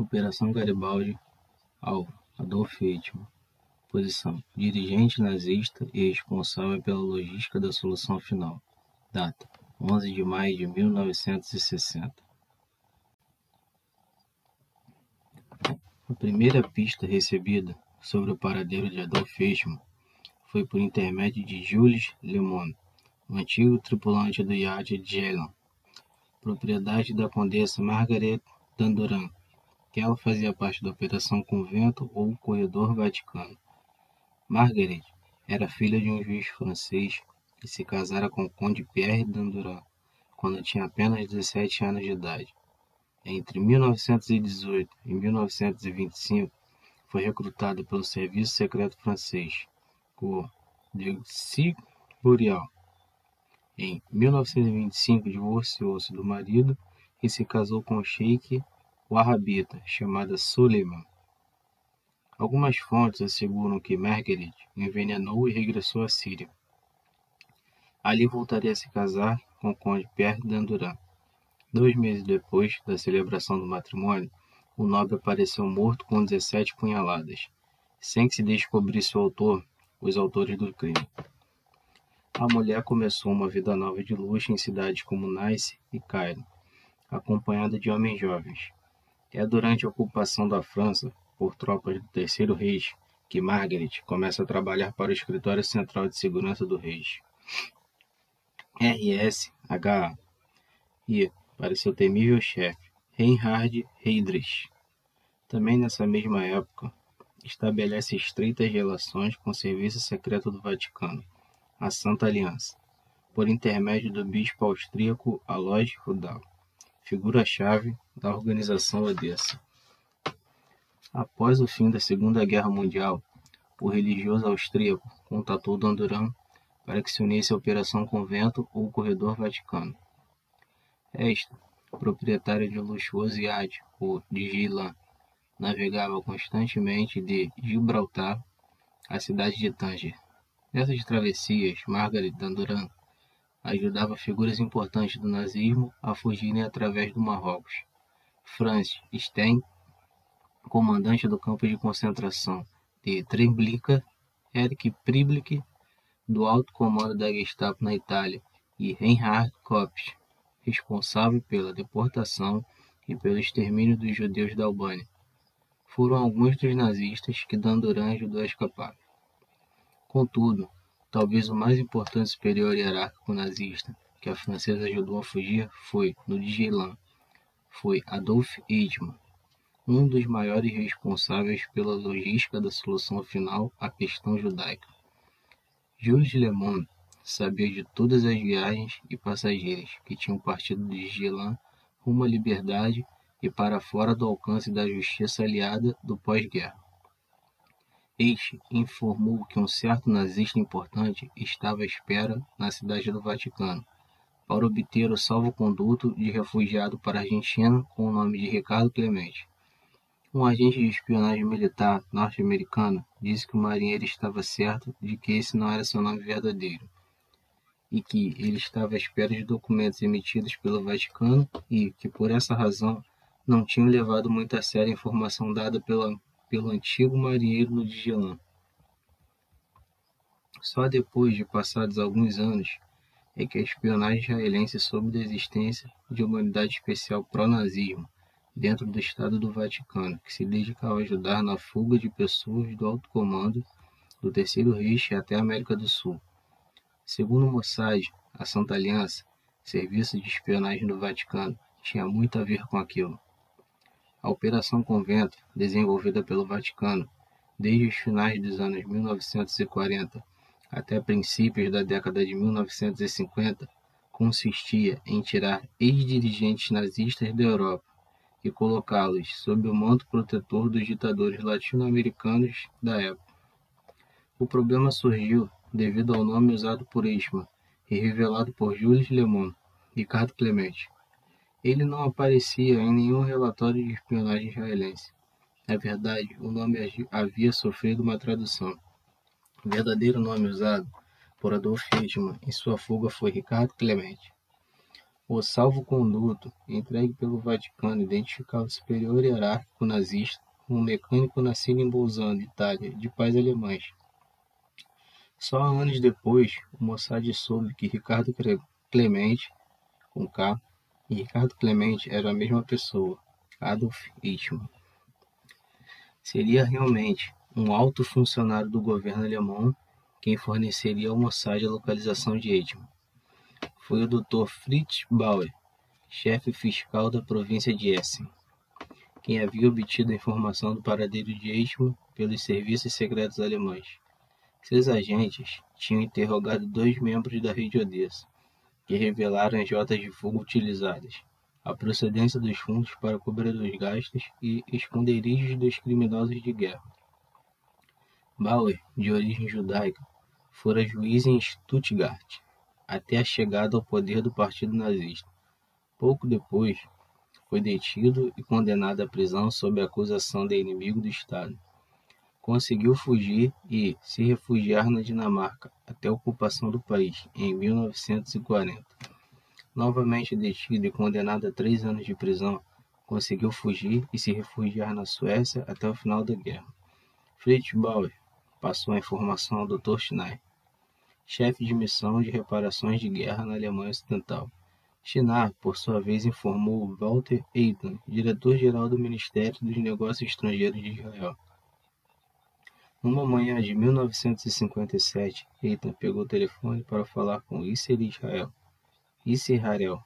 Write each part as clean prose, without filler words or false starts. Operação Garibaldi ao Adolf Eichmann. Posição: dirigente nazista e responsável pela logística da solução final. Data: 11 de maio de 1960. A primeira pista recebida sobre o paradeiro de Adolf Eichmann foi por intermédio de Jules Lemoine, um antigo tripulante do iate Gélon, propriedade da condessa Margarete d'Andurain, que ela fazia parte da Operação Convento ou Corredor Vaticano. Margaret era filha de um juiz francês e se casara com o conde Pierre d'Andurain quando tinha apenas 17 anos de idade. Entre 1918 e 1925, foi recrutada pelo Serviço Secreto Francês, o Degré Boreal. Em 1925, divorciou-se do marido e se casou com o sheik wahhabita, chamada Suleiman. Algumas fontes asseguram que Margaret envenenou e regressou à Síria. Ali voltaria a se casar com o conde Pierre d'Andurain. 2 meses depois da celebração do matrimônio, o nobre apareceu morto com 17 punhaladas, sem que se descobrisse o autor, os autores do crime. A mulher começou uma vida nova de luxo em cidades como Nice e Cairo, acompanhada de homens jovens. É durante a ocupação da França por tropas do Terceiro Reich que Margaret começa a trabalhar para o Escritório Central de Segurança do Reich, RSHA, e para seu temível chefe, Reinhard Heydrich. Também nessa mesma época, estabelece estreitas relações com o Serviço Secreto do Vaticano, a Santa Aliança, por intermédio do bispo austríaco Alois Rudal, figura-chave da organização Odessa. Após o fim da Segunda Guerra Mundial, o religioso austríaco contatou d'Andurain para que se unisse à Operação Convento ou Corredor Vaticano. Esta, proprietária de um luxuoso iate, o Digilan, navegava constantemente de Gibraltar à cidade de Tanger. Nessas travessias, Margarete d'Andurain ajudava figuras importantes do nazismo a fugirem através do Marrocos. Franz Stein, comandante do campo de concentração de Treblinka, Erich Priblich, do alto comando da Gestapo na Itália, e Reinhard Kops, responsável pela deportação e pelo extermínio dos judeus da Albânia, foram alguns dos nazistas que d'Andurain ajudou a escapar. Contudo, talvez o mais importante superior hierárquico nazista que a francesa ajudou a fugir foi, no Digilan, foi Adolf Eichmann, um dos maiores responsáveis pela logística da solução final à questão judaica. Jules Lemoine sabia de todas as viagens e passageiros que tinham partido do Digilan rumo à liberdade e para fora do alcance da justiça aliada do pós-guerra. Este informou que um certo nazista importante estava à espera na cidade do Vaticano para obter o salvo-conduto de refugiado para a Argentina com o nome de Ricardo Klement. Um agente de espionagem militar norte-americano disse que o marinheiro estava certo de que esse não era seu nome verdadeiro e que ele estava à espera de documentos emitidos pelo Vaticano e que, por essa razão, não tinham levado muito a sério a informação dada pelo antigo marinheiro no Digilan. Só depois de passados alguns anos é que a espionagem israelense soube da existência de uma unidade especial pró-nazismo dentro do Estado do Vaticano, que se dedicava a ajudar na fuga de pessoas do alto comando do Terceiro Reich até a América do Sul. Segundo o MOSSAD, a Santa Aliança, serviço de espionagem do Vaticano, tinha muito a ver com aquilo. A Operação Convento, desenvolvida pelo Vaticano desde os finais dos anos 1940 até princípios da década de 1950, consistia em tirar ex-dirigentes nazistas da Europa e colocá-los sob o manto protetor dos ditadores latino-americanos da época. O problema surgiu devido ao nome usado por Eichmann e revelado por Jules Lemoine, Ricardo Klement. Ele não aparecia em nenhum relatório de espionagem israelense. Na verdade, o nome havia sofrido uma tradução. O verdadeiro nome usado por Adolf Eichmann em sua fuga foi Ricardo Klement. o salvo-conduto entregue pelo Vaticano identificava o superior hierárquico nazista como um mecânico nascido em Bolzano, Itália, de pais alemães. Só anos depois, o Mossad soube que Ricardo Klement, com K, e Ricardo Klement era a mesma pessoa, Adolf Eichmann. Seria realmente um alto funcionário do governo alemão quem forneceria ao Mossad a localização de Eichmann. Foi o Dr. Fritz Bauer, chefe fiscal da província de Essen, quem havia obtido a informação do paradeiro de Eichmann pelos serviços secretos alemães. Seus agentes tinham interrogado dois membros da rede Odessa, que revelaram as rotas de fuga utilizadas, a procedência dos fundos para cobrir os gastos e esconderijos dos criminosos de guerra. Bauer, de origem judaica, fora juiz em Stuttgart, até a chegada ao poder do partido nazista. Pouco depois, foi detido e condenado à prisão sob a acusação de inimigo do Estado. Conseguiu fugir e se refugiar na Dinamarca até a ocupação do país, em 1940. Novamente detido e condenado a 3 anos de prisão, conseguiu fugir e se refugiar na Suécia até o final da guerra. Fritz Bauer passou a informação ao Dr. Schneier, chefe de missão de reparações de guerra na Alemanha Ocidental. Schneier, por sua vez, informou Walter Eytan, diretor-geral do Ministério dos Negócios Estrangeiros de Israel. Numa manhã de 1957, Eitan pegou o telefone para falar com Isser Harel,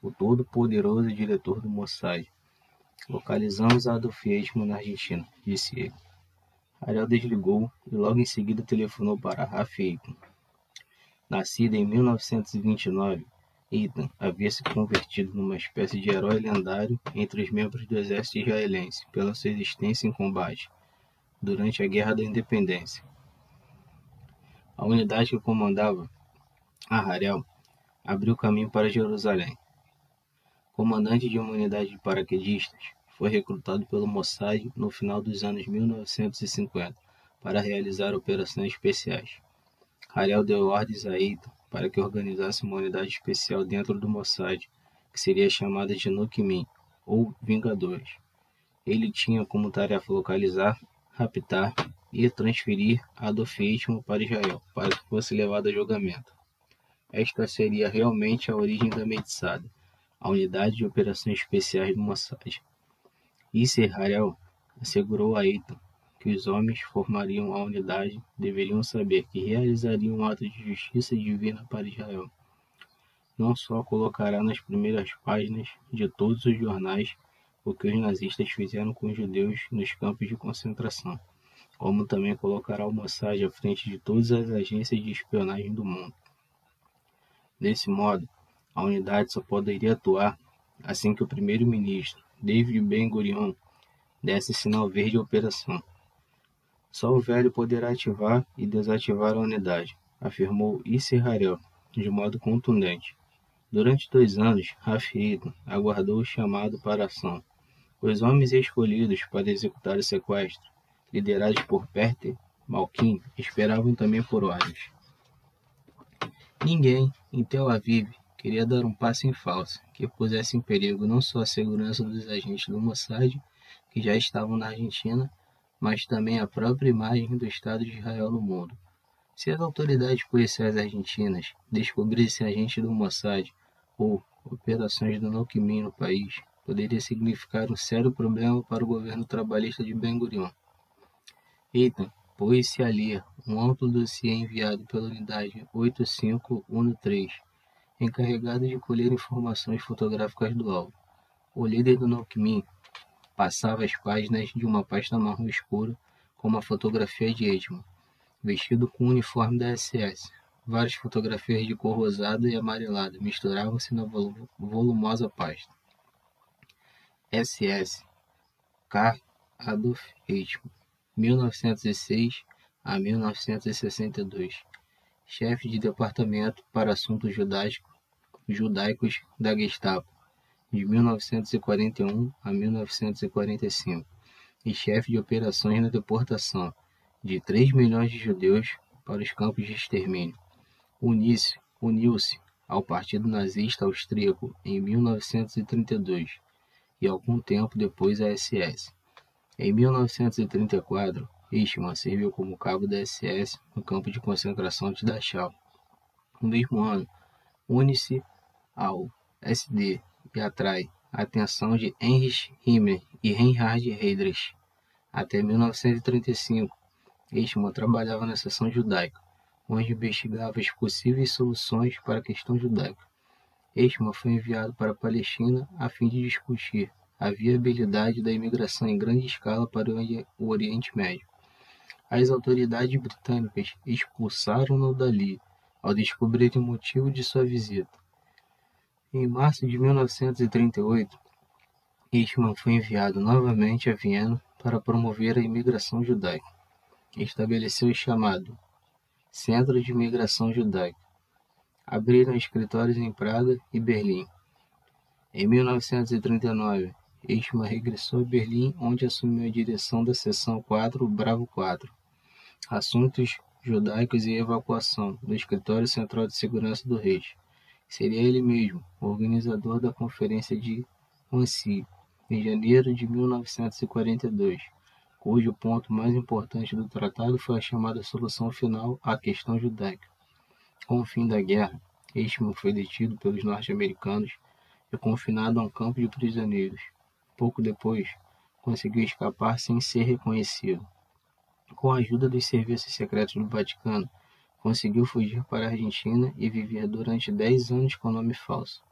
o todo-poderoso diretor do Mossad. "Localizamos Adolf Eichmann na Argentina", disse ele. Harel desligou e logo em seguida telefonou para Rafael Eitan. Nascido em 1929, Eitan havia se convertido numa espécie de herói lendário entre os membros do exército israelense pela sua existência em combate durante a Guerra da Independência. A unidade que comandava, a Harel, abriu caminho para Jerusalém. Comandante de uma unidade de paraquedistas, foi recrutado pelo Mossad no final dos anos 1950 para realizar operações especiais. Harel deu ordens a Eitan para que organizasse uma unidade especial dentro do Mossad, que seria chamada de Nokmim, ou Vingadores. Ele tinha como tarefa localizar, raptar e transferir Adolf Eichmann para Israel, para que fosse levado a julgamento. Esta seria realmente a origem da Metsada, a unidade de operações especiais do Mossad. Isser Harel assegurou a Eitan que os homens que formariam a unidade deveriam saber que realizariam um ato de justiça divina para Israel. Não só colocará nas primeiras páginas de todos os jornais o que os nazistas fizeram com os judeus nos campos de concentração, como também colocará o Mossad à frente de todas as agências de espionagem do mundo. Desse modo, a unidade só poderia atuar assim que o primeiro-ministro, David Ben-Gurion, desse sinal verde à operação. "Só o velho poderá ativar e desativar a unidade", afirmou Isser Harel, de modo contundente. Durante 2 anos, Rafael Eitan aguardou o chamado para a ação. Os homens escolhidos para executar o sequestro, liderados por Peter Malkin, esperavam também por ordens. Ninguém, em Tel Aviv, queria dar um passo em falso, que pusesse em perigo não só a segurança dos agentes do Mossad, que já estavam na Argentina, mas também a própria imagem do Estado de Israel no mundo. Se as autoridades policiais argentinas descobrissem agentes do Mossad ou operações do Nokmim no país, poderia significar um sério problema para o governo trabalhista de Ben-Gurion. Eitan pôs-se a ler um amplo dossiê enviado pela unidade 8513, encarregada de colher informações fotográficas do alvo. O líder do Nokmim passava as páginas de uma pasta marrom escura com uma fotografia de Eichmann, vestido com o uniforme da SS. Várias fotografias de cor rosada e amarelada misturavam-se na volumosa pasta. SS K. Adolf Eichmann, 1906 a 1962, chefe de departamento para assuntos judaicos da Gestapo, de 1941 a 1945, e chefe de operações na deportação de 3 milhões de judeus para os campos de extermínio. Uniu-se ao Partido Nazista Austríaco em 1932 e algum tempo depois à SS. Em 1934, Eichmann serviu como cabo da SS no campo de concentração de Dachau. No mesmo ano, une-se ao SD e atrai a atenção de Heinrich Himmler e Reinhard Heydrich. Até 1935, Eichmann trabalhava na seção judaica, onde investigava as possíveis soluções para a questão judaica. Eichmann foi enviado para a Palestina a fim de discutir a viabilidade da imigração em grande escala para o Oriente Médio. As autoridades britânicas expulsaram-no dali ao descobrirem o motivo de sua visita. Em março de 1938, Eichmann foi enviado novamente a Viena para promover a imigração judaica. Estabeleceu o chamado Centro de Imigração Judaica. Abriram escritórios em Praga e Berlim. Em 1939, Eichmann regressou a Berlim, onde assumiu a direção da seção 4, Bravo 4, Assuntos Judaicos e Evacuação, do Escritório Central de Segurança do Reich. Seria ele mesmo o organizador da Conferência de Wannsee, em janeiro de 1942, cujo ponto mais importante do tratado foi a chamada solução final à questão judaica. Com o fim da guerra, Eichmann foi detido pelos norte-americanos e confinado a um campo de prisioneiros. Pouco depois, conseguiu escapar sem ser reconhecido. Com a ajuda dos serviços secretos do Vaticano, conseguiu fugir para a Argentina e viver durante 10 anos com nome falso.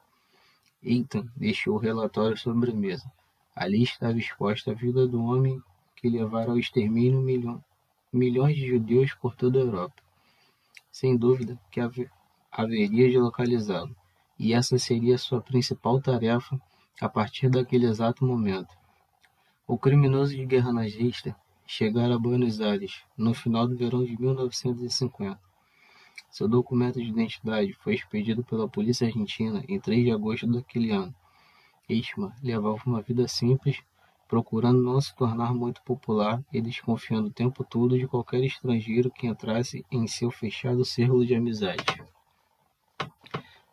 Eitan deixou o relatório sobre a mesa. Ali estava exposta a vida do homem que levara ao extermínio milhões de judeus por toda a Europa. Sem dúvida que haveria de localizá-lo. E essa seria sua principal tarefa a partir daquele exato momento. O criminoso de guerra nazista chegara a Buenos Aires no final do verão de 1950. Seu documento de identidade foi expedido pela polícia argentina em 3 de agosto daquele ano. Eichmann levava uma vida simples, procurando não se tornar muito popular e desconfiando o tempo todo de qualquer estrangeiro que entrasse em seu fechado círculo de amizade.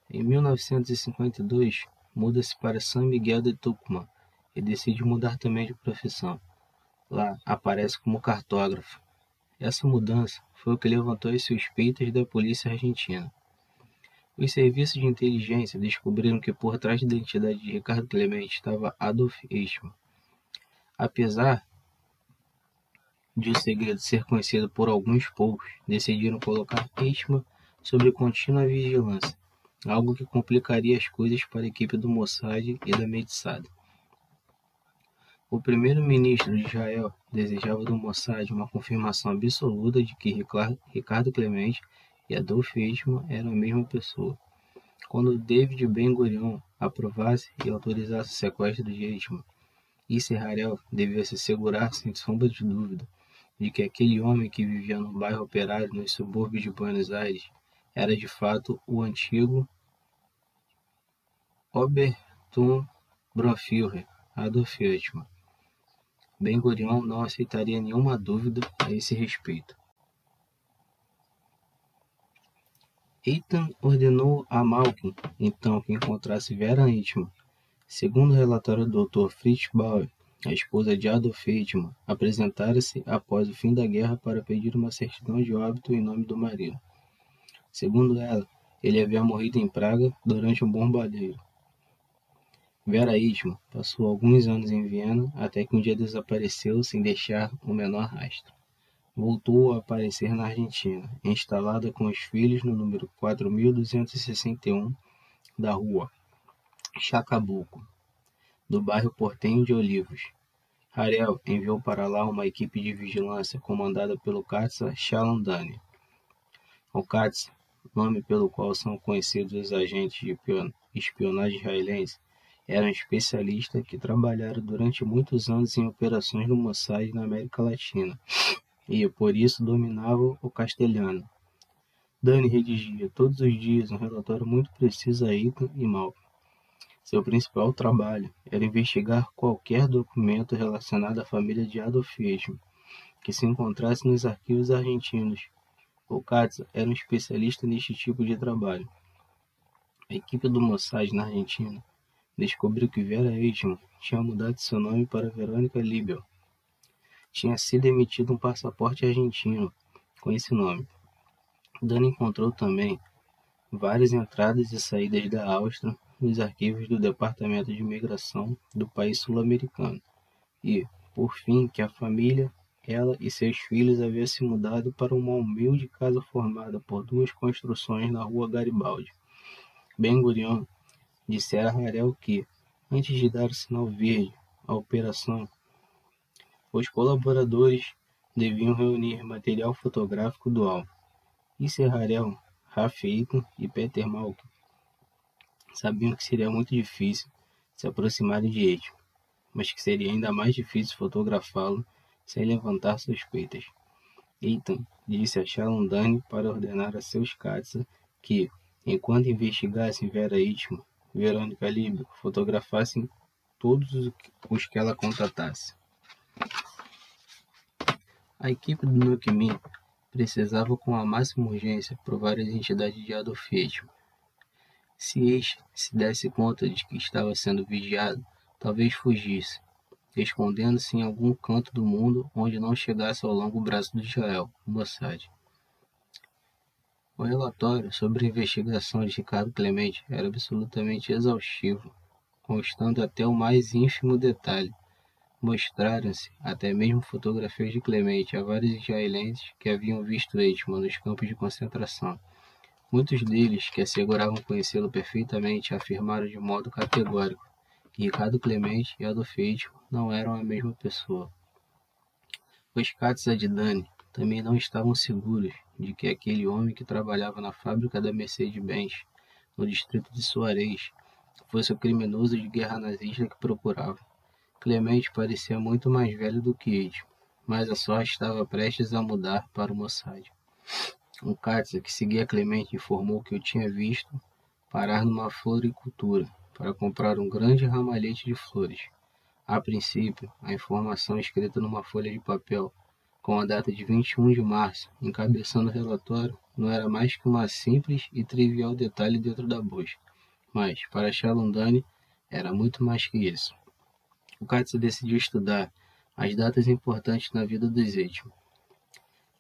Em 1952, muda-se para São Miguel de Tucumã e decide mudar também de profissão. Lá, aparece como cartógrafo. Essa mudança foi o que levantou as suspeitas da polícia argentina. Os serviços de inteligência descobriram que por trás da identidade de Ricardo Klement estava Adolf Eichmann. Apesar de o segredo ser conhecido por alguns poucos, decidiram colocar Eichmann sob contínua vigilância, algo que complicaria as coisas para a equipe do Mossad e da Metsada. O primeiro-ministro de Israel desejava do Mossad uma confirmação absoluta de que Ricardo Klement e Adolf Eichmann eram a mesma pessoa. Quando David Ben-Gurion aprovasse e autorizasse o sequestro de Eichmann, Isser Harel devia se assegurar, sem sombra de dúvida, de que aquele homem que vivia no bairro operário nos subúrbios de Buenos Aires era de fato o antigo Oberturmbannführer Adolf Eichmann. Ben-Gurion não aceitaria nenhuma dúvida a esse respeito. Eitan ordenou a Malkin, então, que encontrasse Vera Eichmann. Segundo o relatório do Dr. Fritz Bauer, a esposa de Adolf Eichmann apresentara-se após o fim da guerra para pedir uma certidão de óbito em nome do marido. Segundo ela, ele havia morrido em Praga durante um bombardeio. Vera Eichmann passou alguns anos em Viena até que um dia desapareceu sem deixar o menor rastro. Voltou a aparecer na Argentina, instalada com os filhos no número 4261 da rua Chacabuco, do bairro portenho de Olivos. Harel enviou para lá uma equipe de vigilância comandada pelo Katsa Shalom Dani. O Katsa, nome pelo qual são conhecidos os agentes de espionagem israelense, era um especialista que trabalhara durante muitos anos em operações do Mossad na América Latina e, por isso, dominava o castelhano. Dani redigia todos os dias um relatório muito preciso a Eitan e Malkin. Seu principal trabalho era investigar qualquer documento relacionado à família de Adolf Eichmann que se encontrasse nos arquivos argentinos. O Katsa era um especialista neste tipo de trabalho. A equipe do Mossad na Argentina descobriu que Vera Eichmann tinha mudado seu nome para Verônica Líbeo. Tinha sido emitido um passaporte argentino com esse nome. Dani encontrou também várias entradas e saídas da Áustria nos arquivos do Departamento de Imigração do país sul-americano e, por fim, que a família, ela e seus filhos haviam se mudado para uma humilde casa formada por duas construções na rua Garibaldi. Ben-Gurion disse a Harel que, antes de dar o sinal verde à operação, os colaboradores deviam reunir material fotográfico do alvo. Isser Harel, Rafael Eitan e Peter Malkin sabiam que seria muito difícil se aproximarem de Eichmann, mas que seria ainda mais difícil fotografá-lo sem levantar suspeitas. Eitan disse a Shalom Dani para ordenar a seus caças que, enquanto investigassem Vera Eichmann, Verônica Líbeo, fotografassem todos os que ela contratasse. A equipe do Nokmim precisava com a máxima urgência provar a identidade de Adolf Eichmann. Se este se desse conta de que estava sendo vigiado, talvez fugisse, escondendo-se em algum canto do mundo onde não chegasse ao longo braço do Israel, o Mossad. O relatório sobre a investigação de Ricardo Klement era absolutamente exaustivo, constando até o mais ínfimo detalhe. Mostraram-se até mesmo fotografias de Klement a vários israelenses que haviam visto Eichmann nos campos de concentração. Muitos deles, que asseguravam conhecê-lo perfeitamente, afirmaram de modo categórico que Ricardo Klement e Adolf Eichmann não eram a mesma pessoa. Os caças de Dani também não estavam seguros de que aquele homem que trabalhava na fábrica da Mercedes-Benz, no distrito de Suarez, fosse o criminoso de guerra nazista que procurava. Klement parecia muito mais velho do que Eichmann, mas a sorte estava prestes a mudar para o Mossad. Um cátia que seguia Klement informou que o tinha visto parar numa floricultura para comprar um grande ramalhete de flores. A princípio, a informação escrita numa folha de papel, com a data de 21 de março, encabeçando o relatório, não era mais que uma simples e trivial detalhe dentro da busca. Mas, para Shalom Dani, era muito mais que isso. O Katze decidiu estudar as datas importantes na vida dos Eichmann.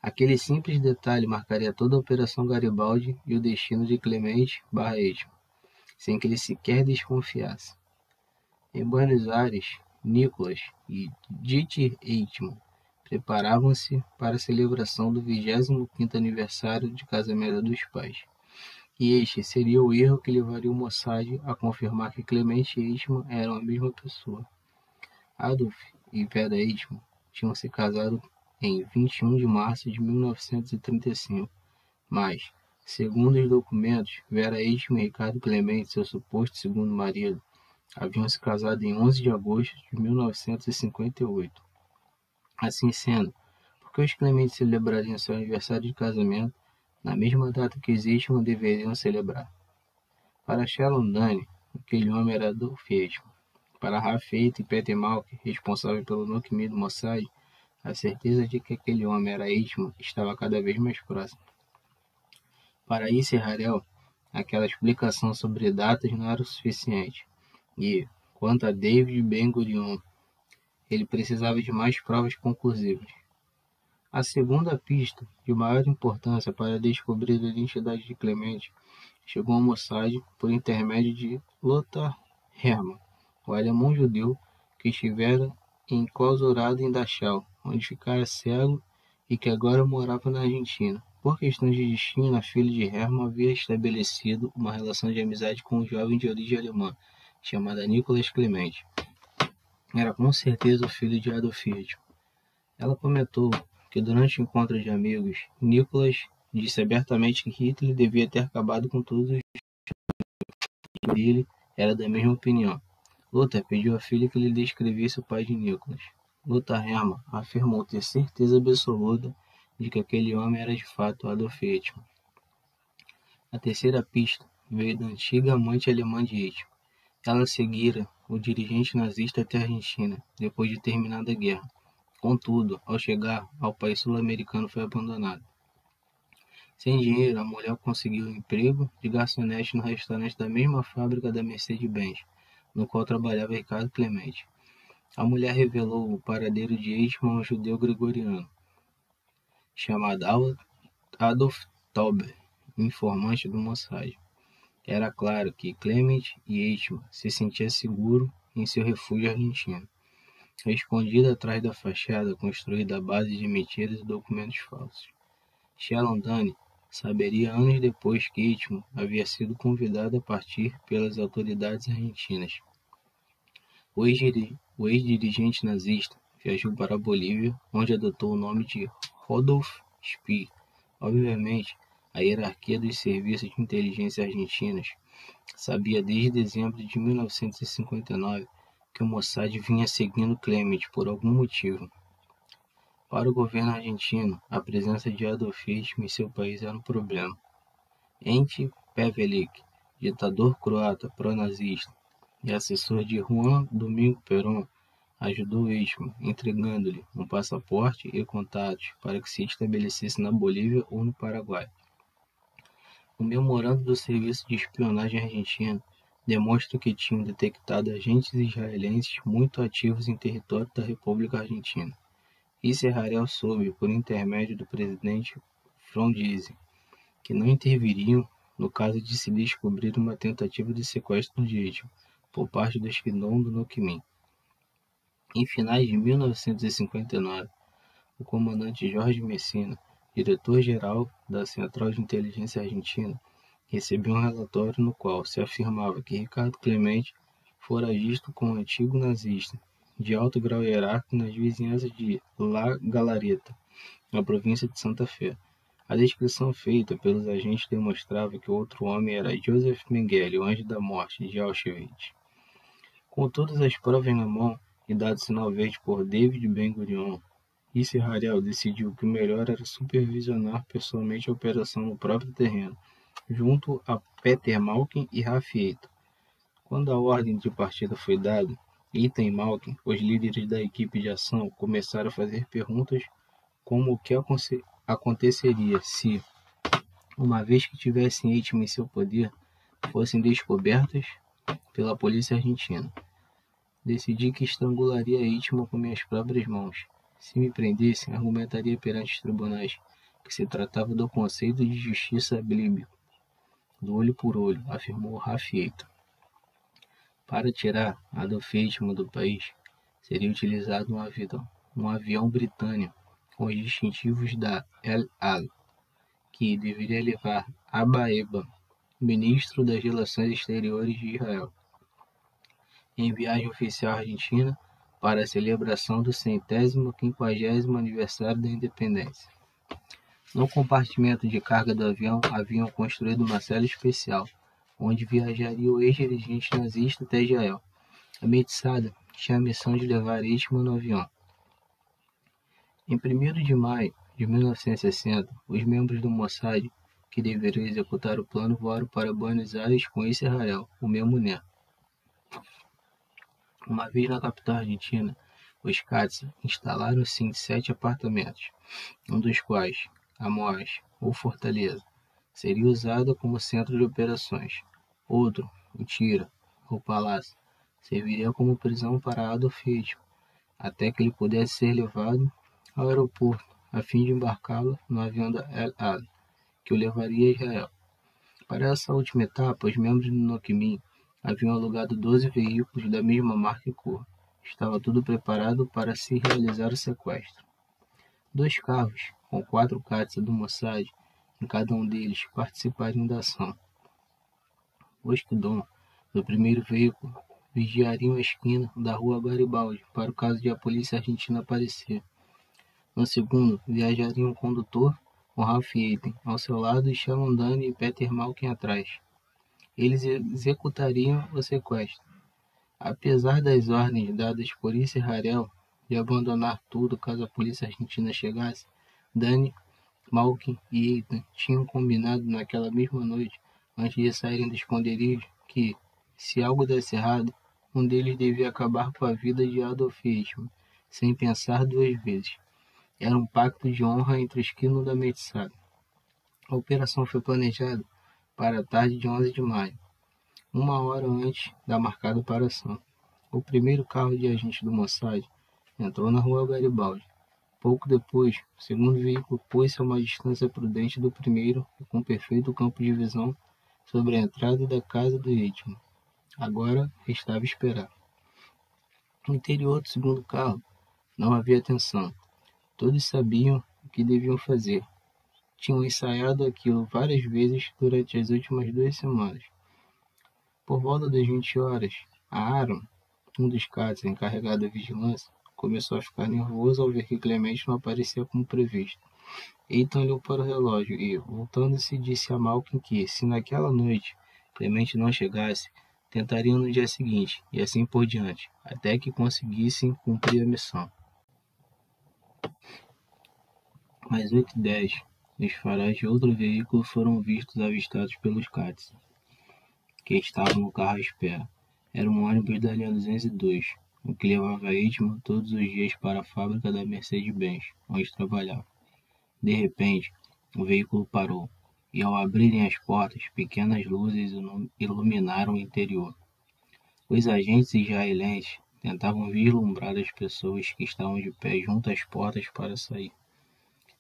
Aquele simples detalhe marcaria toda a Operação Garibaldi e o destino de Klement/Eichmann, sem que ele sequer desconfiasse. Em Buenos Aires, Nicholas e Dieter Eichmann preparavam-se para a celebração do 25º aniversário de casamento dos pais. E este seria o erro que levaria o Mossad a confirmar que Klement e Eichmann eram a mesma pessoa. Adolf e Vera Eichmann tinham se casado em 21 de março de 1935, mas, segundo os documentos, Vera Eichmann e Ricardo Klement, seu suposto segundo marido, haviam se casado em 11 de agosto de 1958. Assim sendo, por que os Klement celebrariam seu aniversário de casamento na mesma data que os Eichmann deveriam celebrar? Para Shalom Dani, aquele homem era Adolf Eichmann. Para Rafael Eitan e Peter Malkin, responsável pelo Nokmim do Mossad, a certeza de que aquele homem era Eichmann estava cada vez mais próxima. Para Isser Harel, aquela explicação sobre datas não era o suficiente. E, quanto a David Ben-Gurion, ele precisava de mais provas conclusivas. A segunda pista, de maior importância para descobrir a identidade de Klement, chegou ao Mossad por intermédio de Lothar Hermann, o alemão judeu que estivera enclausurado em Dachau, onde ficara cego e que agora morava na Argentina. Por questões de destino, a filha de Hermann havia estabelecido uma relação de amizade com um jovem de origem alemã, chamada Nicholas Klement. Era com certeza o filho de Adolf Eichmann. Ela comentou que durante o encontro de amigos, Nicholas disse abertamente que Hitler devia ter acabado com todos os judeus. Ele era da mesma opinião. Lothar pediu à filha que lhe descrevesse o pai de Nicholas. Lothar Hermann afirmou ter certeza absoluta de que aquele homem era de fato Adolf Eichmann. A terceira pista veio da antiga amante alemã de Eichmann. Ela seguira o dirigente nazista até a Argentina, depois de terminada a guerra. Contudo, ao chegar ao país sul-americano foi abandonado. Sem dinheiro, a mulher conseguiu um emprego de garçonete no restaurante da mesma fábrica da Mercedes-Benz, no qual trabalhava Ricardo Klement. A mulher revelou o paradeiro de Eichmann a um judeu gregoriano, chamado Adolf Tauber, informante do Mossad. Era claro que Klement e Eichmann se sentiam seguros em seu refúgio argentino, escondido atrás da fachada construída à base de mentiras e documentos falsos. Shalom Dani saberia anos depois que Eichmann havia sido convidado a partir pelas autoridades argentinas. O ex-dirigente nazista viajou para a Bolívia, onde adotou o nome de Rodolfo Spee. Obviamente, a hierarquia dos serviços de inteligência argentinas sabia desde dezembro de 1959 que o Mossad vinha seguindo Klement por algum motivo. Para o governo argentino, a presença de Adolf Eichmann em seu país era um problema. Ante Pavelić, ditador croata pró-nazista e assessor de Juan Domingo Perón, ajudou Eichmann, entregando-lhe um passaporte e contatos para que se estabelecesse na Bolívia ou no Paraguai. O memorando do Serviço de Espionagem Argentino demonstra que tinham detectado agentes israelenses muito ativos em território da República Argentina. Isser Harel soube, por intermédio do presidente Frondizi, que não interviriam no caso de se descobrir uma tentativa de sequestro de Eichmann por parte dos KIDON do Nokmim. Em finais de 1959, o comandante Jorge Messina, diretor-geral da Central de Inteligência Argentina, recebeu um relatório no qual se afirmava que Ricardo Klement fora visto com um antigo nazista de alto grau hierárquico nas vizinhanças de La Galareta, na província de Santa Fé. A descrição feita pelos agentes demonstrava que o outro homem era Joseph Mengele, o anjo da morte, de Auschwitz. Com todas as provas na mão e dado sinal verde por David Ben-Gurion, Isser Harel decidiu que o melhor era supervisionar pessoalmente a operação no próprio terreno, junto a Peter Malkin e Rafael Eitan. Quando a ordem de partida foi dada, Eitan e Malkin, os líderes da equipe de ação, começaram a fazer perguntas como o que aconteceria se, uma vez que tivessem Eichmann em seu poder, fossem descobertas pela polícia argentina. Decidi que estrangularia Eichmann com minhas próprias mãos. Se me prendessem, argumentaria perante os tribunais que se tratava do conceito de justiça bíblico, do olho por olho, afirmou Rafael Eitan. Para tirar Adolf Eichmann do país, seria utilizado um avião britânico com os distintivos da El Al, que deveria levar Abba Eban, ministro das Relações Exteriores de Israel, em viagem oficial argentina para a celebração do 150º aniversário da independência. No compartimento de carga do avião, haviam construído uma cela especial, onde viajaria o ex-dirigente nazista até Israel. A Metsada tinha a missão de levar Eichmann no avião. Em 1º de maio de 1960, os membros do Mossad, que deveriam executar o plano, voaram para Buenos Aires com Isser Harel, o mesmo neto. Uma vez na capital argentina, os Katzer instalaram-se em 7 apartamentos, um dos quais, a Moaz, ou Fortaleza, seria usada como centro de operações. Outro, o Tira, ou Palácio, serviria como prisão para Adolf Eichmann, até que ele pudesse ser levado ao aeroporto, a fim de embarcá-lo no avião da El Al, que o levaria a Israel. Para essa última etapa, os membros do Nokmim haviam alugado 12 veículos da mesma marca e cor. Estava tudo preparado para se realizar o sequestro. 2 carros, com 4 Katzes do Mossad, em cada um deles participariam da ação. Os KIDON, no primeiro veículo, vigiariam a esquina da rua Garibaldi, para o caso de a polícia argentina aparecer. No segundo, viajariam o condutor, com Rafael Eitan ao seu lado e Shalom Dani e Peter Malkin atrás. Eles executariam o sequestro. Apesar das ordens dadas por Isser Harel de abandonar tudo caso a polícia argentina chegasse, Dani, Malkin e Eitan tinham combinado naquela mesma noite, antes de saírem do esconderijo, que, se algo desse errado, um deles devia acabar com a vida de Adolf Eichmann, sem pensar 2 vezes. Era um pacto de honra entre os KIDON da Metsada. A operação foi planejada para a tarde de 11 de maio, 1 hora antes da marcada para a ação. O primeiro carro de agentes do Mossad entrou na rua Garibaldi. Pouco depois, o segundo veículo pôs-se a uma distância prudente do primeiro e com perfeito campo de visão sobre a entrada da casa do Eitan. Agora restava esperar. No interior do segundo carro não havia tensão. Todos sabiam o que deviam fazer. Tinham ensaiado aquilo várias vezes durante as últimas 2 semanas. Por volta das 20 horas, Aaron, um dos caras encarregado da vigilância, começou a ficar nervoso ao ver que Clemente não aparecia como previsto. Eitan olhou para o relógio e, voltando-se, disse a Malkin que, se naquela noite Clemente não chegasse, tentaria no dia seguinte, e assim por diante, até que conseguissem cumprir a missão. Às 8h10, os faróis de outro veículo foram vistos avistados pelos cates, que estavam no carro à espera. Era um ônibus da linha 202, o que levava Eitan todos os dias para a fábrica da Mercedes-Benz, onde trabalhava. De repente, o veículo parou, e ao abrirem as portas, pequenas luzes iluminaram o interior. Os agentes israelenses tentavam vislumbrar as pessoas que estavam de pé junto às portas para sair.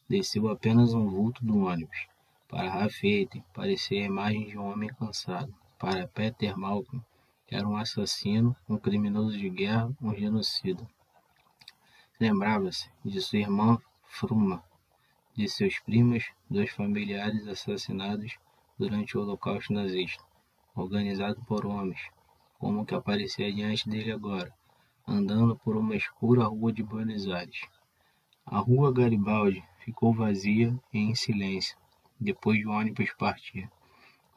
Desceu apenas um vulto do ônibus. Para Rafael Eitan, parecia a imagem de um homem cansado. Para Peter Malkin, era um assassino, um criminoso de guerra, um genocida. Lembrava-se de sua irmã Fruma, de seus primos, 2 familiares assassinados durante o Holocausto nazista, organizado por homens, como o que aparecia diante dele agora, andando por uma escura rua de Buenos Aires. A rua Garibaldi ficou vazia e em silêncio, depois do ônibus partir.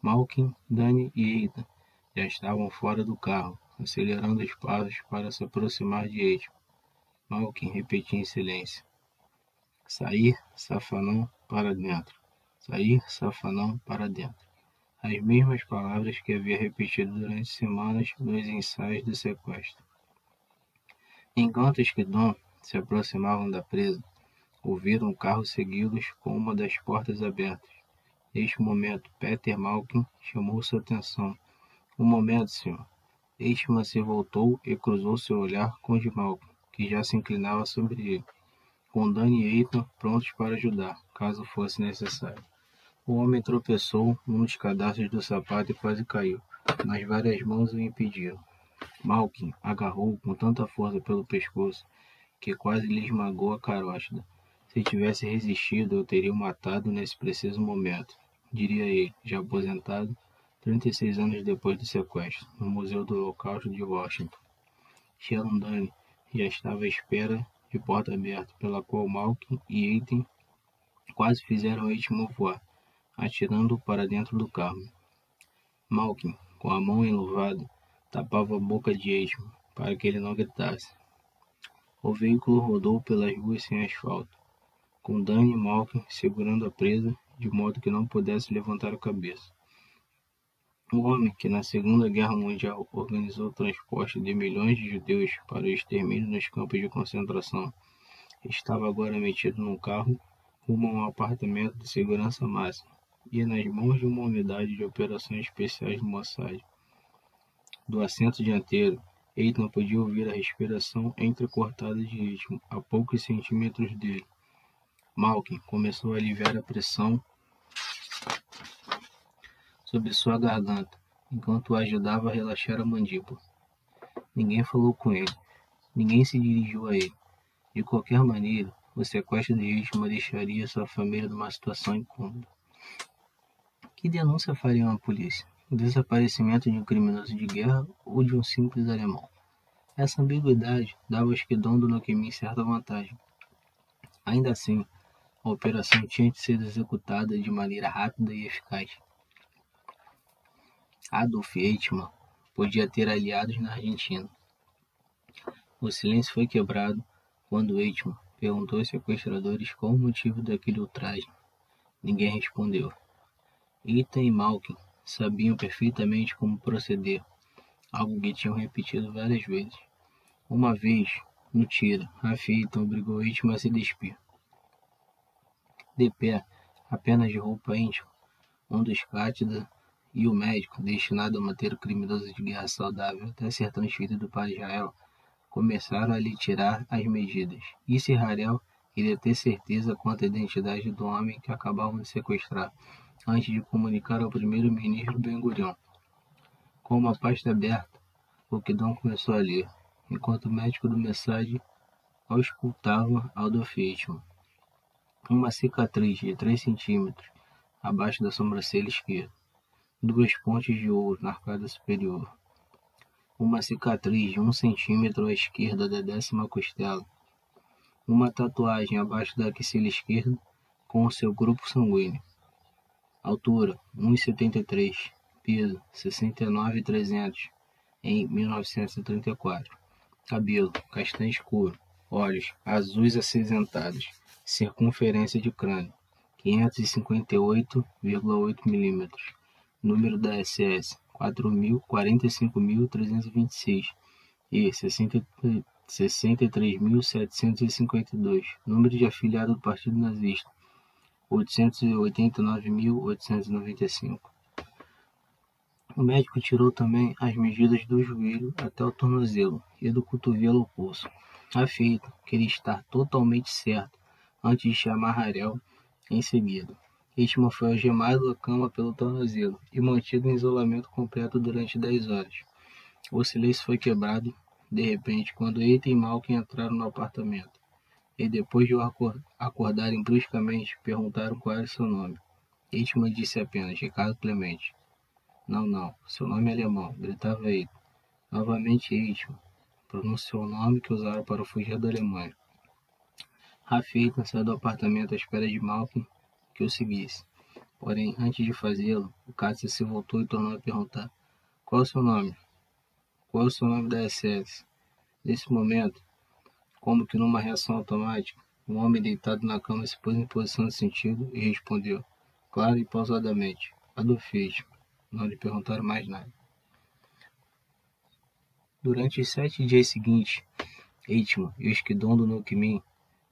Malkin, Dani e Eitan já estavam fora do carro, acelerando os passos para se aproximar de Eitan. Malkin repetia em silêncio: "Sair, safanão, para dentro. Sair, safanão, para dentro." As mesmas palavras que havia repetido durante semanas nos ensaios do sequestro. Enquanto os KIDON se aproximavam da presa, ouviram um carro segui-los com uma das portas abertas. Neste momento, Peter Malkin chamou sua atenção. "Um momento, senhor." Eichmann se voltou e cruzou seu olhar com o de Malkin, que já se inclinava sobre ele, com Dani e Eitan prontos para ajudar, caso fosse necessário. O homem tropeçou num dos cadarços do sapato e quase caiu, mas várias mãos o impediram. Malkin agarrou-o com tanta força pelo pescoço que quase lhe esmagou a carótida. "Se tivesse resistido, eu teria o matado nesse preciso momento", diria ele, já aposentado, 36 anos depois do sequestro, no Museu do Holocausto de Washington. Shalom Dani já estava à espera de porta aberta, pela qual Malkin e Eitan quase fizeram Eitan voar, atirando para dentro do carro. Malkin, com a mão enluvada, tapava a boca de Eitan para que ele não gritasse. O veículo rodou pelas ruas sem asfalto, com Dani e Malkin segurando a presa, de modo que não pudesse levantar a cabeça. O homem que na Segunda Guerra Mundial organizou o transporte de milhões de judeus para o extermínio nos campos de concentração estava agora metido num carro rumo a um apartamento de segurança máxima e nas mãos de uma unidade de operações especiais do Mossad. Do assento dianteiro, Eitan podia ouvir a respiração entrecortada de ritmo a poucos centímetros dele. Malkin começou a aliviar a pressão sobre sua garganta, enquanto o ajudava a relaxar a mandíbula. Ninguém falou com ele. Ninguém se dirigiu a ele. De qualquer maneira, o sequestro de Eitan deixaria sua família numa situação incômoda. Que denúncia faria uma polícia? O desaparecimento de um criminoso de guerra ou de um simples alemão? Essa ambiguidade dava ao KIDON do Nokmim certa vantagem. Ainda assim, a operação tinha de ser executada de maneira rápida e eficaz. Adolf Eichmann podia ter aliados na Argentina. O silêncio foi quebrado quando Eichmann perguntou aos sequestradores qual o motivo daquele ultraje. Ninguém respondeu. Eitan e Malkin sabiam perfeitamente como proceder, algo que tinham repetido várias vezes. Uma vez, no tiro, Rafael Eitan obrigou Eitan a se despir. De pé, apenas de roupa íntima, um dos cátidas e o médico, destinado a manter o criminoso de guerra saudável até ser transferido para Israel, começaram a lhe tirar as medidas. Isser Harel queria ter certeza quanto à identidade do homem que acabavam de sequestrar, antes de comunicar ao primeiro-ministro Ben-Gurion. Com uma pasta aberta, o KIDON começou a ler, enquanto o médico do MOSSAD auscultava Adolf Eichmann. Uma cicatriz de 3 centímetros abaixo da sobrancelha esquerda, 2 pontes de ouro na arcada superior, uma cicatriz de 1 centímetro à esquerda da 10ª costela, uma tatuagem abaixo da axila esquerda com o seu grupo sanguíneo. Altura 1,73, peso 69,300 em 1934, cabelo castanho escuro, olhos azuis acinzentados, circunferência de crânio 558,8 mm, número da SS 4.045.326 e 63.752, número de afiliado do Partido Nazista 889.895. O médico tirou também as medidas do joelho até o tornozelo e do cotovelo ao pulso, a feito queria estar totalmente certo antes de chamar Harel em seguida. Eichmann foi algemado da cama pelo tornozelo e mantido em isolamento completo durante 10 horas. O silêncio foi quebrado, de repente, quando Eitan e Malkin entraram no apartamento. E depois de o acordarem bruscamente, perguntaram qual era seu nome. Eichmann disse apenas Ricardo Klement. Não, não, seu nome é alemão, gritava Eitan. Novamente Eichmann pronunciou o nome que usaram para fugir da Alemanha. Rafael Eitan saiu do apartamento à espera de Malkin que o seguisse. Porém, antes de fazê-lo, o Cátia se voltou e tornou a perguntar: qual é o seu nome? Qual é o seu nome da SS? Nesse momento, como que numa reação automática, um homem deitado na cama se pôs em posição de sentido e respondeu, claro e pausadamente, Adolf Eichmann. Não lhe perguntaram mais nada. Durante os 7 dias seguintes, Eichmann e os KIDON do Nokmim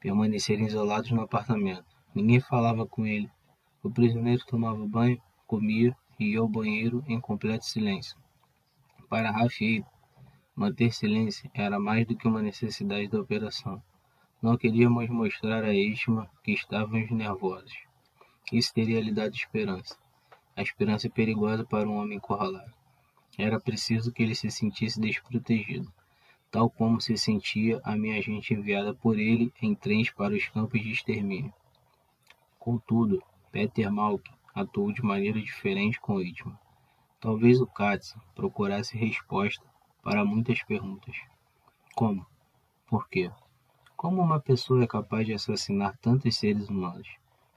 permaneceram isolados no apartamento. Ninguém falava com ele. O prisioneiro tomava banho, comia e ia ao banheiro em completo silêncio. Para Rafael, manter silêncio era mais do que uma necessidade da operação. Não queríamos mostrar a Eichmann que estávamos nervosos. Isso teria lhe dado esperança. A esperança é perigosa para um homem encurralado. Era preciso que ele se sentisse desprotegido, tal como se sentia a minha gente enviada por ele em trens para os campos de extermínio. Contudo, Peter Malkin atuou de maneira diferente com Eichmann. Talvez o Katz procurasse resposta para muitas perguntas. Como? Por quê? Como uma pessoa é capaz de assassinar tantos seres humanos?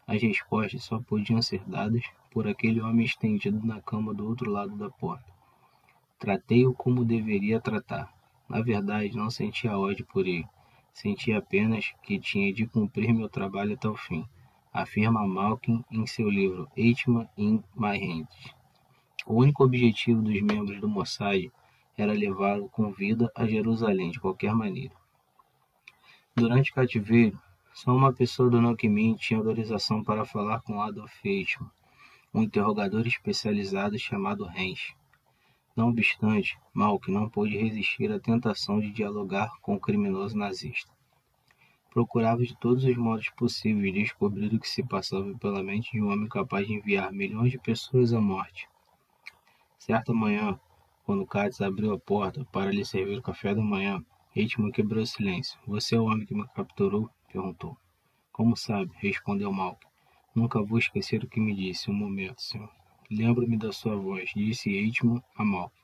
As respostas só podiam ser dadas por aquele homem estendido na cama do outro lado da porta. Tratei-o como deveria tratar. Na verdade, não sentia ódio por ele. Sentia apenas que tinha de cumprir meu trabalho até o fim, afirma Malkin em seu livro Eichmann in My Hands. O único objetivo dos membros do Mossad era levá-lo com vida a Jerusalém de qualquer maneira. Durante o cativeiro, só uma pessoa do Nokmim tinha autorização para falar com Adolf Eichmann, um interrogador especializado chamado Heinz. Não obstante, Malkin não pôde resistir à tentação de dialogar com o criminoso nazista. Procurava de todos os modos possíveis descobrir o que se passava pela mente de um homem capaz de enviar milhões de pessoas à morte. Certa manhã, quando Katz abriu a porta para lhe servir o café da manhã, Eichmann quebrou o silêncio. — Você é o homem que me capturou? — perguntou. — Como sabe? — respondeu Malkin. — Nunca vou esquecer o que me disse. — Um momento, senhor. Lembro-me da sua voz, disse Eichmann a Malkin.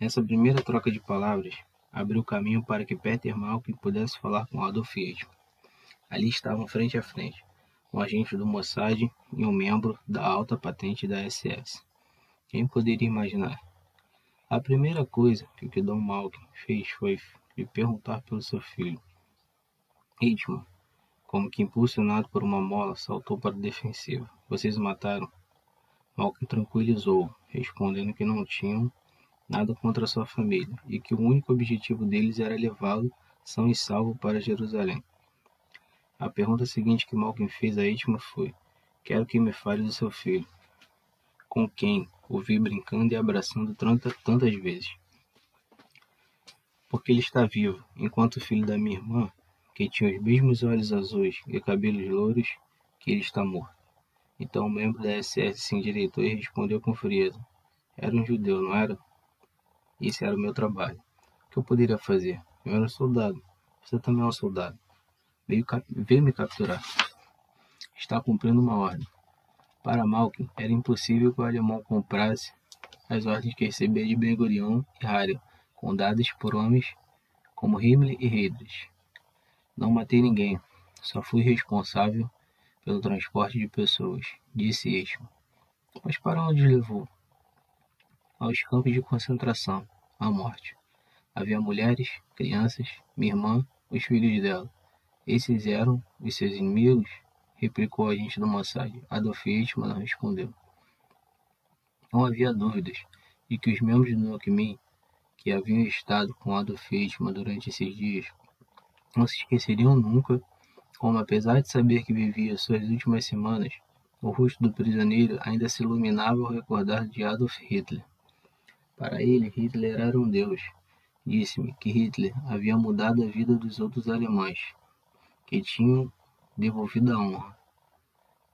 Essa primeira troca de palavras abriu caminho para que Peter Malkin pudesse falar com Adolf Eichmann. Ali estavam frente a frente, um agente do Mossad e um membro da alta patente da SS. Quem poderia imaginar? A primeira coisa que o KIDON Malkin fez foi lhe perguntar pelo seu filho. Eichmann, como que impulsionado por uma mola, saltou para a defensiva. Vocês o mataram? Malkin tranquilizou, respondendo que não tinham nada contra sua família e que o único objetivo deles era levá-lo são e salvo para Jerusalém. A pergunta seguinte que Malkin fez a Eichmann foi: Quero que me fale do seu filho, com quem o vi brincando e abraçando tantas vezes. Porque ele está vivo, enquanto o filho da minha irmã, que tinha os mesmos olhos azuis e cabelos louros, que ele está morto. Então o membro da SS se endireitou e respondeu com frieza. Era um judeu, não era? Esse era o meu trabalho. O que eu poderia fazer? Eu era um soldado. Você também é um soldado. Veio me capturar. Está cumprindo uma ordem. Para Malkin, era impossível que o alemão comprasse as ordens que recebia de Ben-Gurion e Harel, condadas por homens como Himmler e Heydrich. Não matei ninguém. Só fui responsável pelo transporte de pessoas, disse Eichmann. Mas para onde os levou? Aos campos de concentração, à morte. Havia mulheres, crianças, minha irmã, os filhos dela. Esses eram os seus inimigos? Replicou o agente do MOSSAD. Adolf Eichmann não respondeu. Não havia dúvidas de que os membros do Nokmim, que haviam estado com Adolf Eichmann durante esses dias, não se esqueceriam nunca como, apesar de saber que vivia suas últimas semanas, o rosto do prisioneiro ainda se iluminava ao recordar de Adolf Hitler. Para ele, Hitler era um deus. Disse-me que Hitler havia mudado a vida dos outros alemães, que tinham devolvido a honra.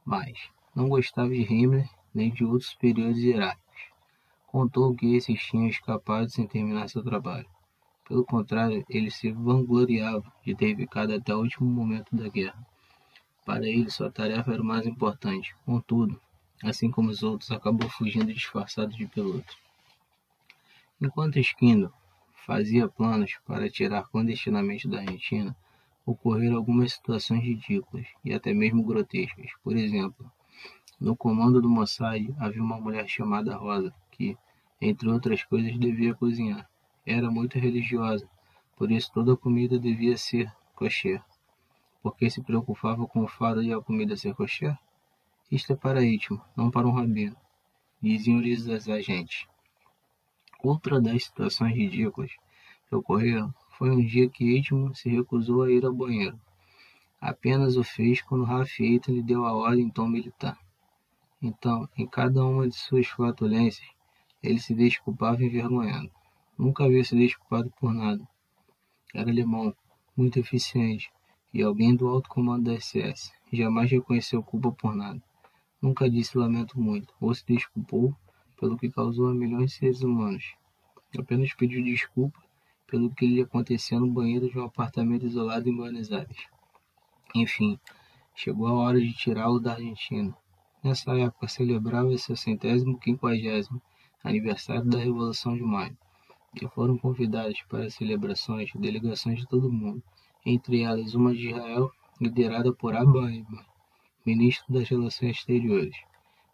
Mas não gostava de Himmler nem de outros superiores hierárquicos. Contou que esses tinham escapado sem terminar seu trabalho. Pelo contrário, ele se vangloriava de ter ficado até o último momento da guerra. Para ele, sua tarefa era o mais importante. Contudo, assim como os outros, acabou fugindo disfarçado de piloto. Enquanto Esquindo fazia planos para tirar clandestinamente da Argentina, ocorreram algumas situações ridículas e até mesmo grotescas. Por exemplo, no comando do Mossad havia uma mulher chamada Rosa, que, entre outras coisas, devia cozinhar. Era muito religiosa, por isso toda a comida devia ser kosher. Por que se preocupava com o fato de a comida ser kosher? Isto é para Eichmann, não para um rabino, diziam-lhes os agentes. Outra das situações ridículas que ocorreram foi um dia que Eichmann se recusou a ir ao banheiro. Apenas o fez quando Rafael Eitan lhe deu a ordem em tom militar. Então, em cada uma de suas flatulências, ele se desculpava envergonhado. Nunca havia se desculpado por nada. Era alemão, muito eficiente, e alguém do alto comando da SS. Jamais reconheceu culpa por nada. Nunca disse lamento muito, ou se desculpou pelo que causou a milhões de seres humanos. Apenas pediu desculpa pelo que lhe aconteceu no banheiro de um apartamento isolado em Buenos Aires. Enfim, chegou a hora de tirá-lo da Argentina. Nessa época, celebrava seu 150º aniversário da Revolução de Maio. E foram convidados para celebrações delegações de todo o mundo, entre elas uma de Israel, liderada por Abba Eban, ministro das Relações Exteriores.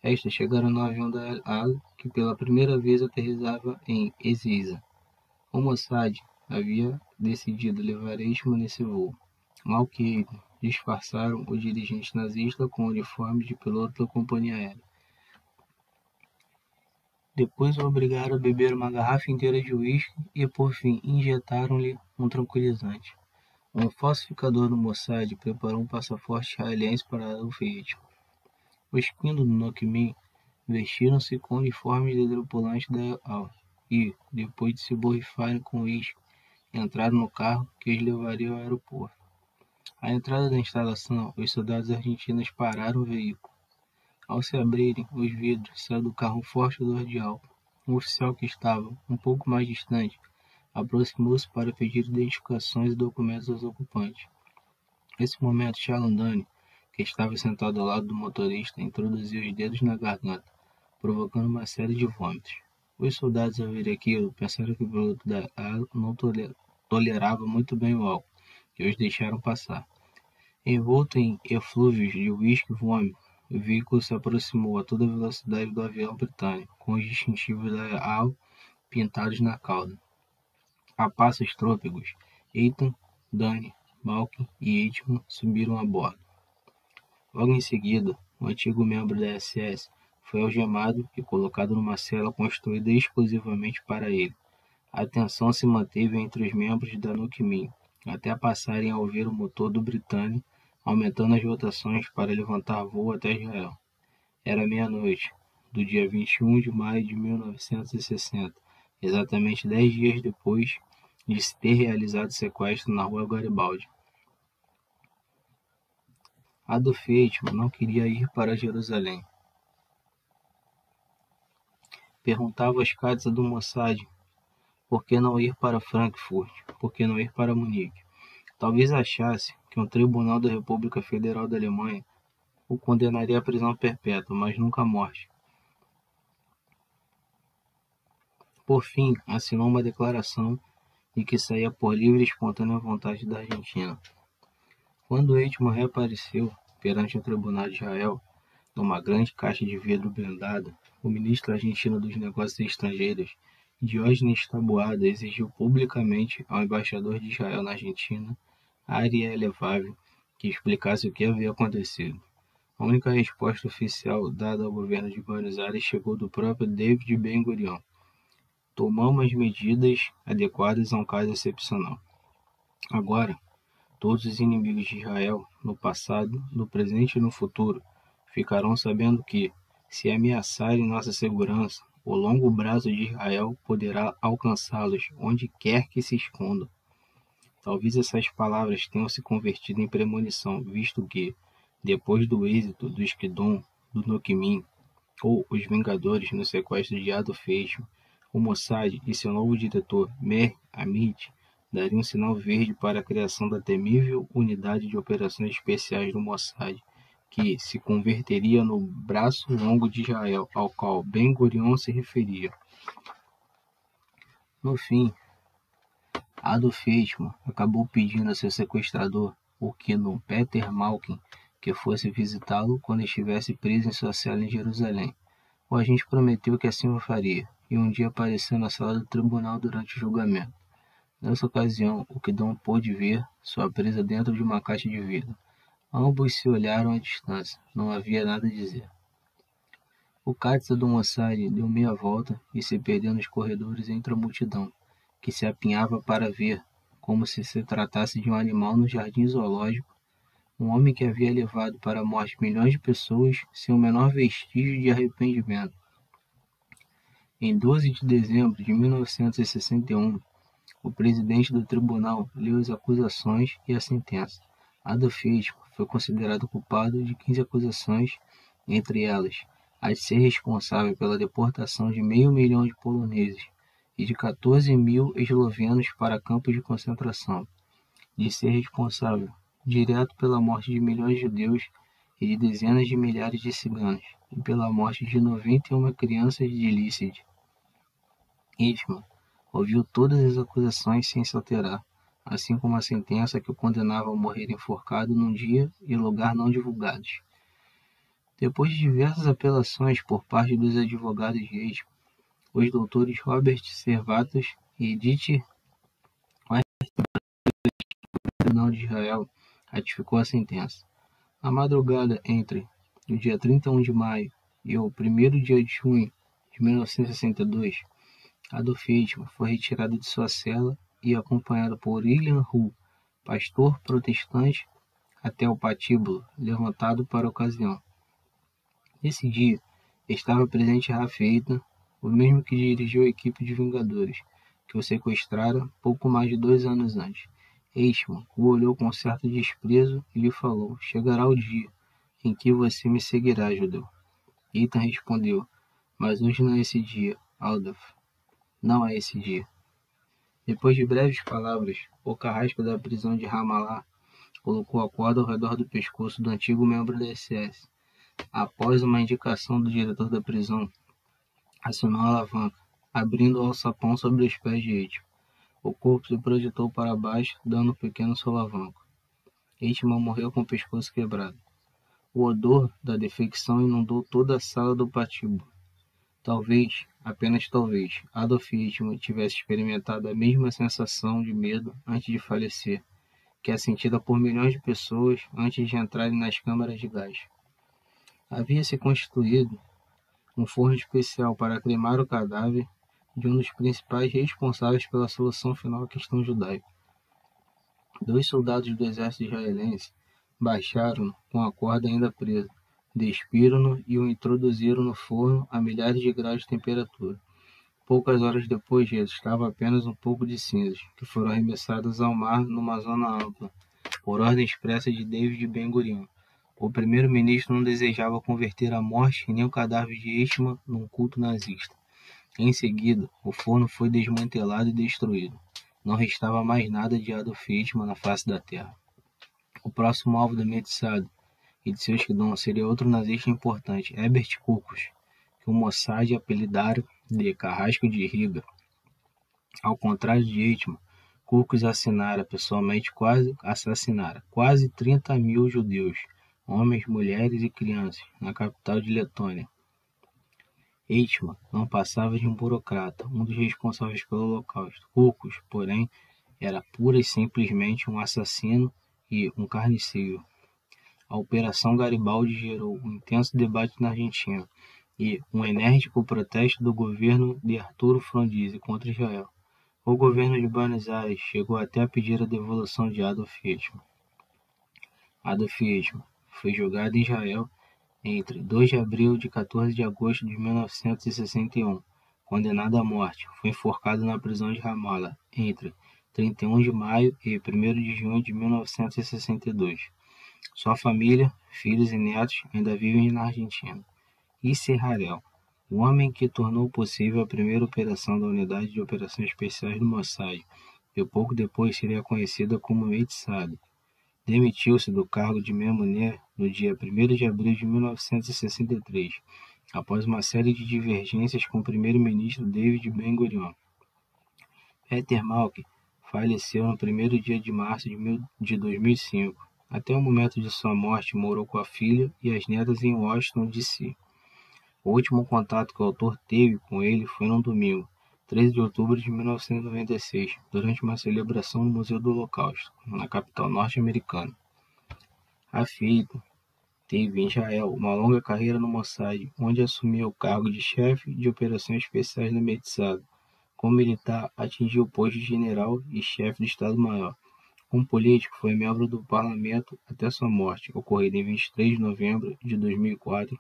Estas chegaram no avião da El Al, que pela primeira vez aterrissava em Ezeiza. O Mossad havia decidido levar Eichmann nesse voo. Mal que disfarçaram o dirigente nazista com o uniforme de piloto da companhia aérea. Depois o obrigaram a beber uma garrafa inteira de uísque e, por fim, injetaram-lhe um tranquilizante. Um falsificador do Mossad preparou um passaporte israelense para Adolf Eichmann. Os quindos do Nokmim vestiram-se com uniformes de tripulantes da El Al e, depois de se borrifarem com uísque, entraram no carro que os levaria ao aeroporto. À entrada da instalação, os soldados argentinos pararam o veículo. Ao se abrirem os vidros, saiu do carro um forte odor de álcool. Um oficial que estava um pouco mais distante aproximou-se para pedir identificações e documentos aos ocupantes. Nesse momento, Shalom Dani, que estava sentado ao lado do motorista, introduziu os dedos na garganta, provocando uma série de vômitos. Os soldados, ao ver aquilo, pensaram que o piloto da El não tolerava muito bem o álcool e os deixaram passar. Envolto em eflúvios de uísque e vômito, o veículo se aproximou a toda velocidade do avião britânico, com os distintivos da El Al pintados na cauda. A passos trôpegos, Eitan, Dani, Malkin e Eichmann subiram a bordo. Logo em seguida, um antigo membro da SS foi algemado e colocado numa cela construída exclusivamente para ele. A tensão se manteve entre os membros da Nokmim, até passarem a ouvir o motor do britânico, aumentando as votações para levantar voo até Israel. Era meia-noite do dia 21 de maio de 1960, exatamente 10 dias depois de se ter realizado o sequestro na rua Garibaldi. Adolf Eichmann não queria ir para Jerusalém. Perguntava às casas do Mossad por que não ir para Frankfurt, por que não ir para Munique. Talvez achasse que um tribunal da República Federal da Alemanha o condenaria à prisão perpétua, mas nunca à morte. Por fim, assinou uma declaração de que saía por livre e espontânea vontade da Argentina. Quando Eichmann reapareceu perante o tribunal de Israel, numa grande caixa de vidro blindada, o ministro argentino dos Negócios Estrangeiros, Diógenes Taboada, exigiu publicamente ao embaixador de Israel na Argentina, Ariel Levave, que explicasse o que havia acontecido. A única resposta oficial dada ao governo de Buenos Aires chegou do próprio David Ben-Gurion: tomamos medidas adequadas a um caso excepcional. Agora, todos os inimigos de Israel, no passado, no presente e no futuro, ficarão sabendo que, se ameaçarem nossa segurança, o longo braço de Israel poderá alcançá-los onde quer que se escondam. Talvez essas palavras tenham se convertido em premonição, visto que, depois do êxito dos KIDON, do Nokmim, ou os Vingadores no sequestro de Adolf Eichmann, o Mossad e seu novo diretor, Meir Hamid, dariam um sinal verde para a criação da temível unidade de operações especiais do Mossad, que se converteria no braço longo de Israel, ao qual Ben-Gurion se referia. No fim, Adolf Eichmann acabou pedindo a seu sequestrador, o KIDON Peter Malkin, que fosse visitá-lo quando estivesse preso em sua cela em Jerusalém. O agente prometeu que assim o faria, e um dia apareceu na sala do tribunal durante o julgamento. Nessa ocasião, o KIDON pôde ver sua presa dentro de uma caixa de vidro. Ambos se olharam à distância, não havia nada a dizer. O cálice do Mossad deu meia volta e se perdeu nos corredores entre a multidão, que se apinhava para ver, como se tratasse de um animal no jardim zoológico, um homem que havia levado para a morte milhões de pessoas sem o menor vestígio de arrependimento. Em 12 de dezembro de 1961, o presidente do tribunal leu as acusações e a sentença. Adolf Eichmann foi considerado culpado de 15 acusações, entre elas a de ser responsável pela deportação de 500 mil de poloneses e de 14 mil eslovenos para campos de concentração, de ser responsável direto pela morte de milhões de judeus e de dezenas de milhares de ciganos, e pela morte de 91 crianças de Lícide. Eichmann ouviu todas as acusações sem se alterar, assim como a sentença que o condenava a morrer enforcado num dia e lugar não divulgados. Depois de diversas apelações por parte dos advogados de Eichmann, os doutores Robert Servatos e Edith Tribunal de Israel ratificou a sentença. Na madrugada entre o dia 31 de maio e o 1º dia de junho de 1962, Adolf Eichmann foi retirado de sua cela e acompanhado por William Hull, pastor protestante, até o patíbulo levantado para a ocasião. Nesse dia estava presente Rafael Eitan, o mesmo que dirigiu a equipe de Vingadores, que o sequestrara pouco mais de 2 anos antes. Eichmann o olhou com certo desprezo e lhe falou: chegará o dia em que você me seguirá, judeu. Eitan respondeu: mas hoje não é esse dia, Adolf. Não é esse dia. Depois de breves palavras, o carrasco da prisão de Ramala colocou a corda ao redor do pescoço do antigo membro da SS. Após uma indicação do diretor da prisão, acionou a alavanca, abrindo o alçapão sobre os pés de Eichmann. O corpo se projetou para baixo, dando um pequeno solavanco. Eichmann morreu com o pescoço quebrado. O odor da defecção inundou toda a sala do patíbulo. Talvez, apenas talvez, Adolf Eichmann tivesse experimentado a mesma sensação de medo antes de falecer, que é sentida por milhões de pessoas antes de entrarem nas câmaras de gás. Havia se constituído um forno especial para cremar o cadáver de um dos principais responsáveis pela solução final à questão judaica. 2 soldados do exército israelense baixaram com a corda ainda presa, despiram-no e o introduziram no forno a milhares de graus de temperatura. Poucas horas depois, restava apenas um pouco de cinzas, que foram arremessadas ao mar numa zona ampla, por ordem expressa de David Ben-Gurion. O primeiro-ministro não desejava converter a morte nem o cadáver de Eichmann num culto nazista. Em seguida, o forno foi desmantelado e destruído. Não restava mais nada de Adolf Eichmann na face da terra. O próximo alvo da Metsada e de seus KIDON seria outro nazista importante, Herbert Kukos, que o MOSSAD apelidara de Carrasco de Riga. Ao contrário de Eichmann, Kukos assassinara pessoalmente quase 30 mil judeus, homens, mulheres e crianças, na capital de Letônia. Eichmann não passava de um burocrata, um dos responsáveis pelo Holocausto. Kukos, porém, era pura e simplesmente um assassino e um carniceiro. A Operação Garibaldi gerou um intenso debate na Argentina e um enérgico protesto do governo de Arturo Frondizi contra Israel. O governo de Buenos Aires chegou até a pedir a devolução de Adolf Eichmann. Adolf Eichmann foi julgado em Israel entre 2 de abril e 14 de agosto de 1961, condenado à morte. Foi enforcado na prisão de Ramala entre 31 de maio e 1º de junho de 1962. Sua família, filhos e netos ainda vivem na Argentina. Isser Harel, o homem que tornou possível a primeira operação da Unidade de Operações Especiais do Mossad, que pouco depois seria conhecida como Metsada, demitiu-se do cargo de Memoné no dia 1º de abril de 1963, após uma série de divergências com o primeiro-ministro David Ben-Gurion. Peter Malkin faleceu no primeiro dia de março de 2005. Até o momento de sua morte, morou com a filha e as netas em Washington, D.C. O último contato que o autor teve com ele foi no domingo, 13 de outubro de 1996, durante uma celebração no Museu do Holocausto, na capital norte-americana. A filha teve em Israel uma longa carreira no Mossad, onde assumiu o cargo de chefe de operações especiais da Metsada. Como militar, atingiu o posto de general e chefe do Estado-Maior. Como político, foi membro do parlamento até sua morte, ocorrida em 23 de novembro de 2004,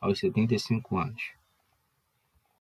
aos 75 anos.